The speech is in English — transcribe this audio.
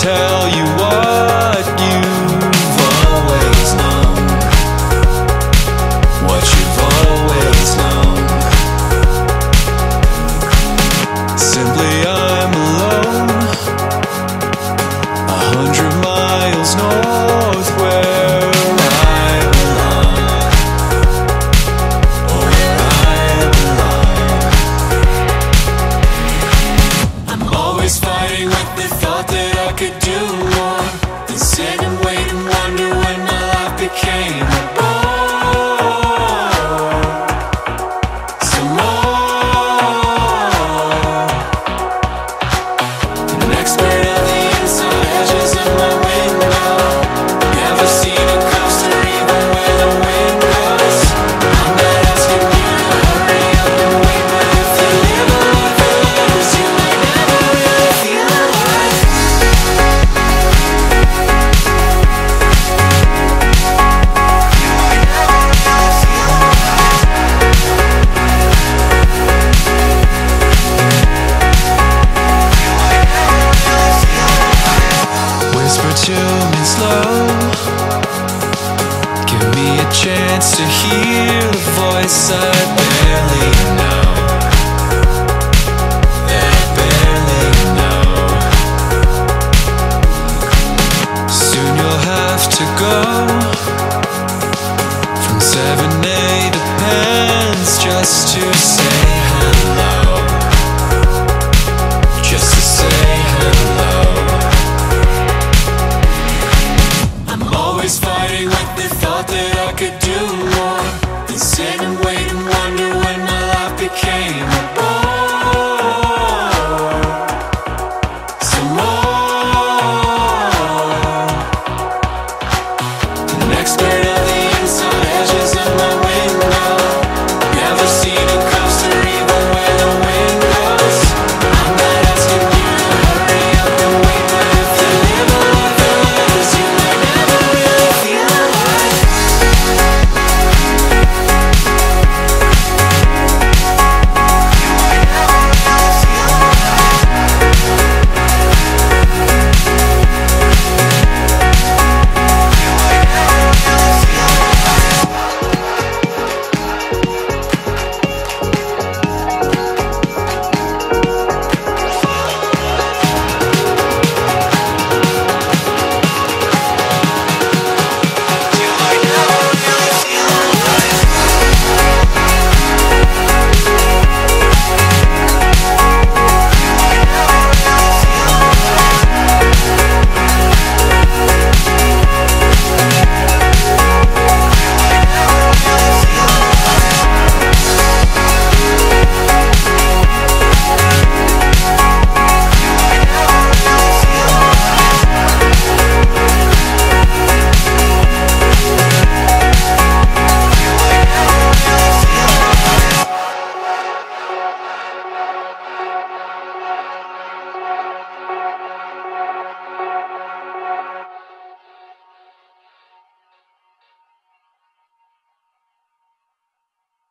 tell you what you've always known, what you've always known. Simply I'm alone, 100 miles north where I belong, or where I belong. I'm always fighting with the thought that I could do more than sit and wait and wonder when my life became a bore. Some more. An expert on the inside edges of my window. Never seen a coaster even where the wind goes. I'm not asking you to hurry up and wait, but if you live a life of others, you may never really feel alive. Whisper to me slow, give me a chance to hear the voice I barely know.